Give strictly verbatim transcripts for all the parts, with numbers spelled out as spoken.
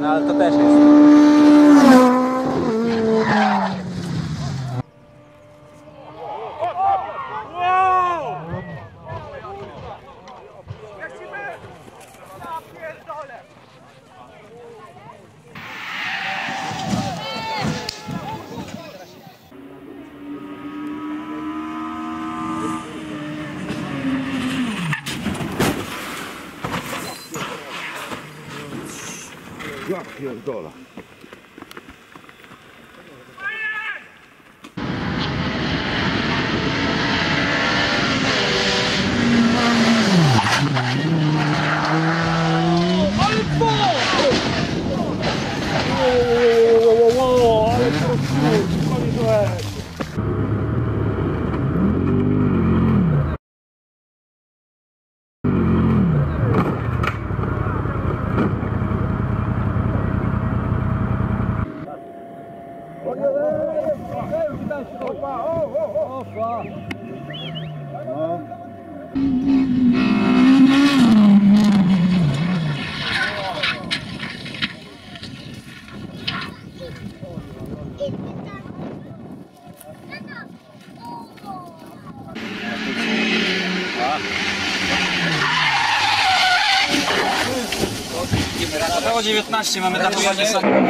Ale to też jest. Ja pierdolę. Około dziewiętnaście mamy tatuowanie sobie.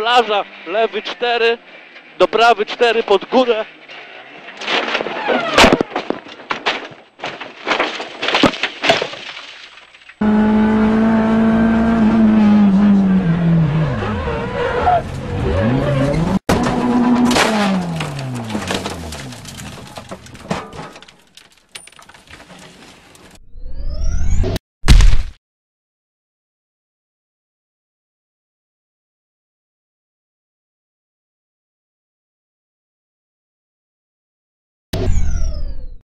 plaża, lewy cztery, do prawy cztery pod górę.